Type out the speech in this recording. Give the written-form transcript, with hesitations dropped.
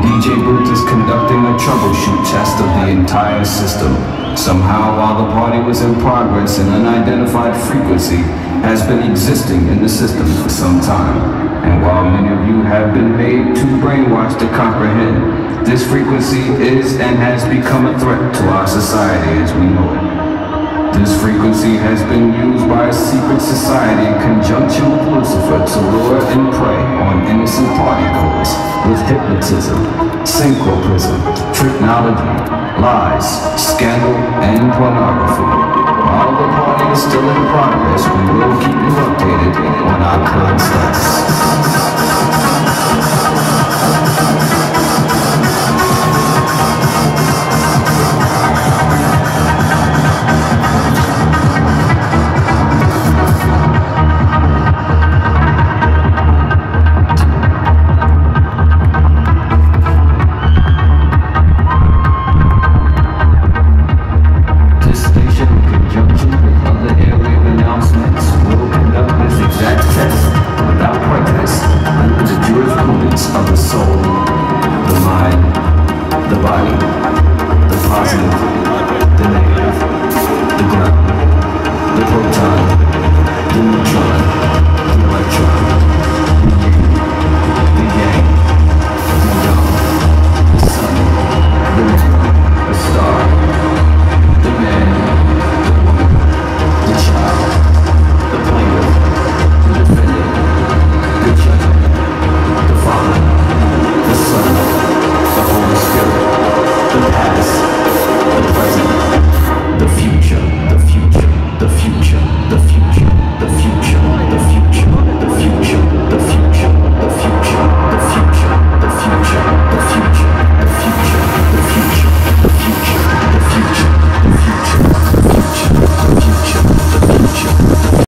DJ Booth is conducting a troubleshoot test of the entire system. Somehow, while the party was in progress, an unidentified frequency has been existing in the system for some time. And while many of you have been made too brainwashed to comprehend, this frequency is and has become a threat to our society as we know it. This frequency has been used by a secret society in conjunction with Lucifer to lure and prey on innocent partygoers with hypnotism, synchroprism, tricknology, lies, scandal, and pornography. While the party is still in progress, we will keep you updated on our concepts.